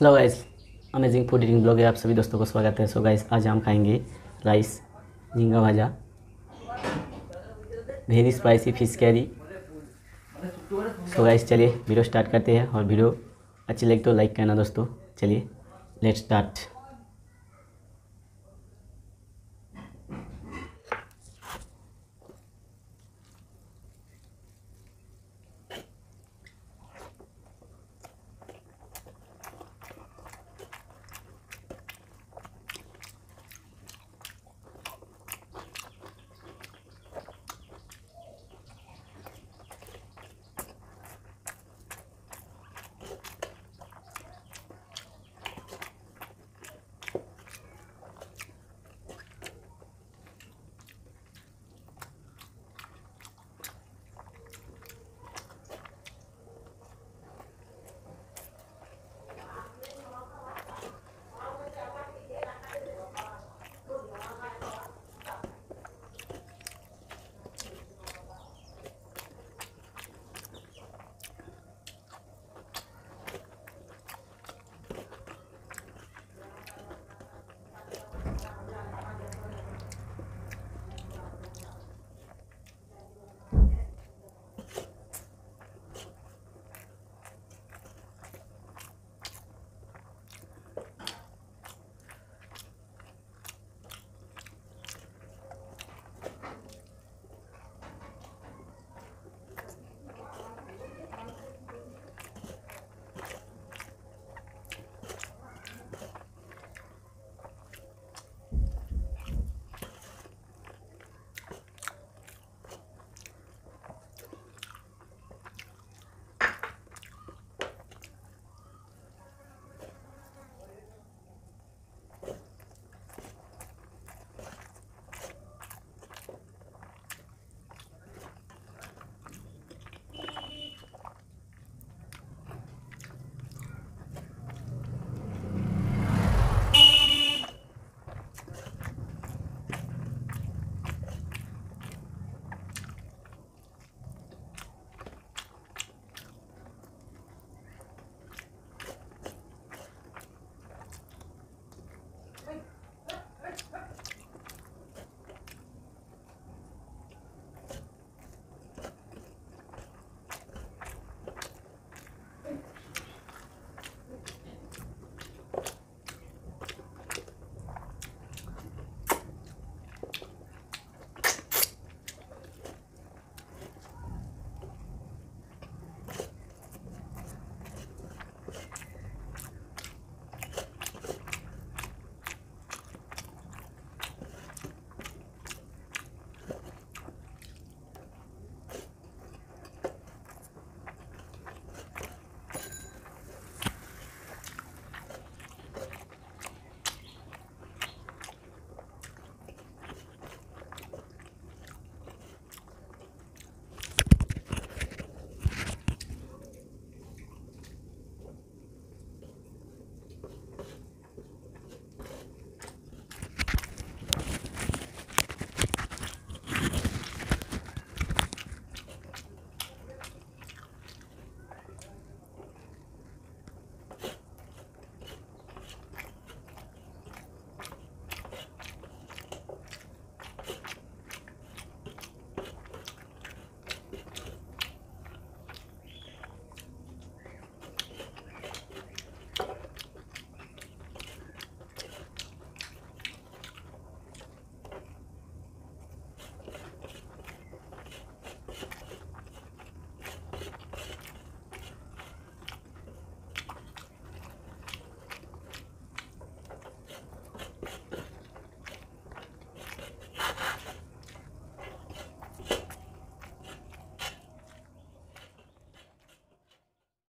Hello guys, amazing food eating blog है, आप सभी दोस्तों को स्वागत है। सो गाइस, आज हम खाएंगे राइस, झींगा भाजा, very spicy fish curry. So guys, चलिए वीडियो स्टार्ट करते हैं और वीडियो अच्छी लगे तो लाइक करना दोस्तों। चलिए लेट्स स्टार्ट।